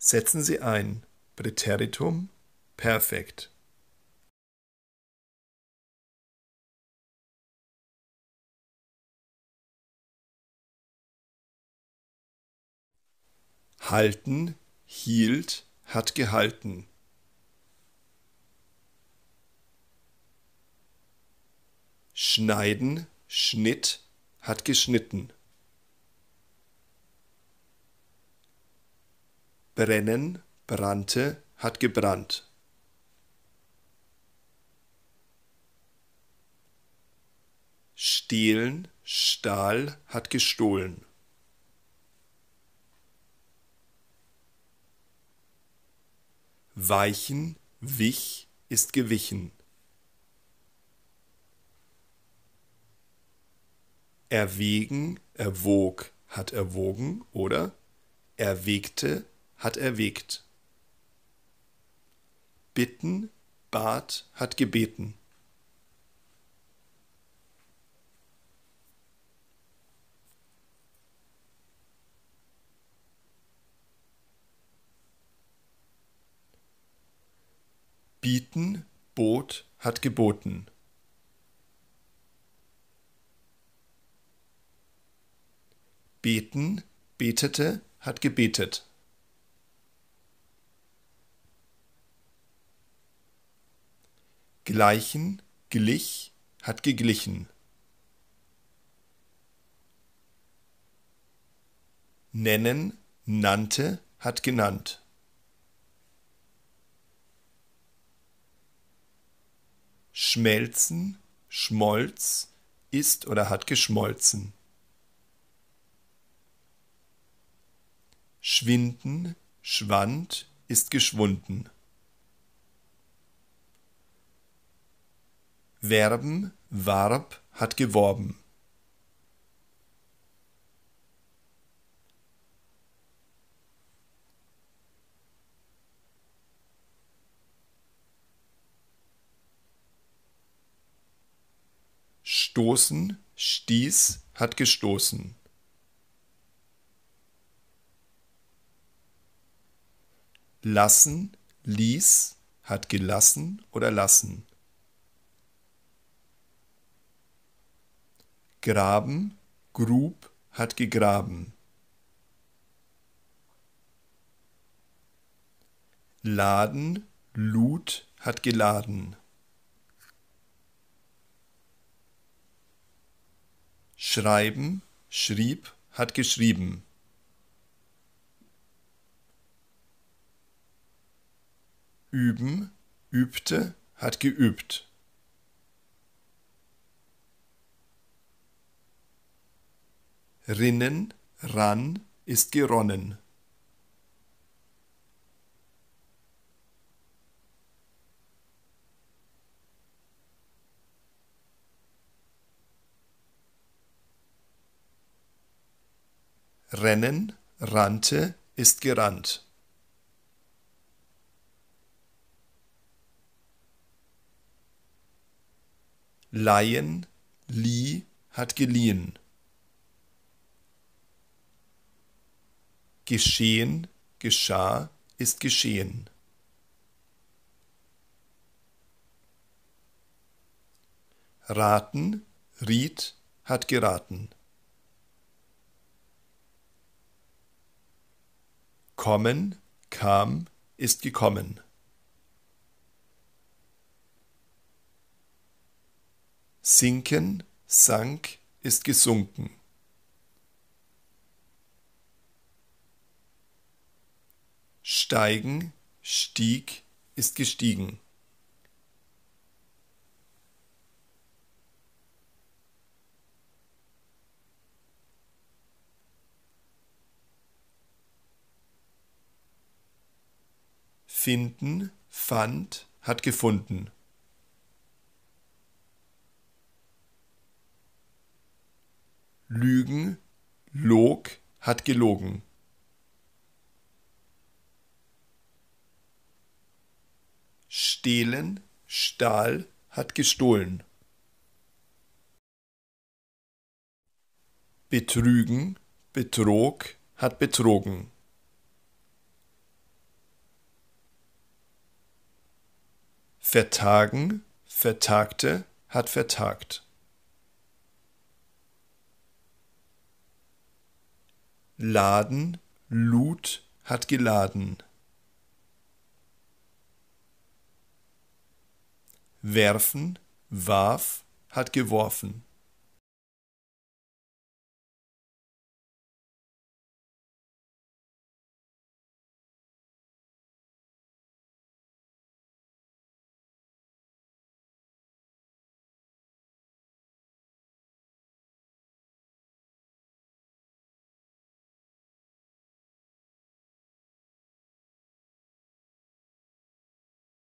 Setzen Sie ein Präteritum Perfekt. Halten, hielt, hat gehalten. Schneiden, schnitt, hat geschnitten. Brennen, brannte, hat gebrannt. Stehlen, stahl, hat gestohlen. Weichen, wich, ist gewichen. Erwägen, erwog, hat erwogen oder erwägte, hat erwägt. Bitten, bat, hat gebeten. Bieten, bot, hat geboten. Beten, betete, hat gebetet. Gleichen, glich, hat geglichen. Nennen, nannte, hat genannt. Schmelzen, schmolz, ist oder hat geschmolzen. Schwinden, schwand, ist geschwunden. Werben, warb, hat geworben. Stoßen, stieß, hat gestoßen. Lassen, ließ, hat gelassen oder lassen. Graben, grub, hat gegraben. Laden, lud, hat geladen. Schreiben, schrieb, hat geschrieben. Üben, übte, hat geübt. Rinnen, ran, ist geronnen. Rennen, rannte, ist gerannt. Leihen, lieh, hat geliehen. Geschehen, geschah, ist geschehen. Raten, riet, hat geraten. Kommen, kam, ist gekommen. Sinken, sank, ist gesunken. Steigen, stieg, ist gestiegen. Finden, fand, hat gefunden. Lügen, log, hat gelogen. Stehlen, stahl, hat gestohlen. Betrügen, betrog, hat betrogen. vertagen, vertagte, hat vertagt. Laden, lud, hat geladen. Werfen, warf, hat geworfen.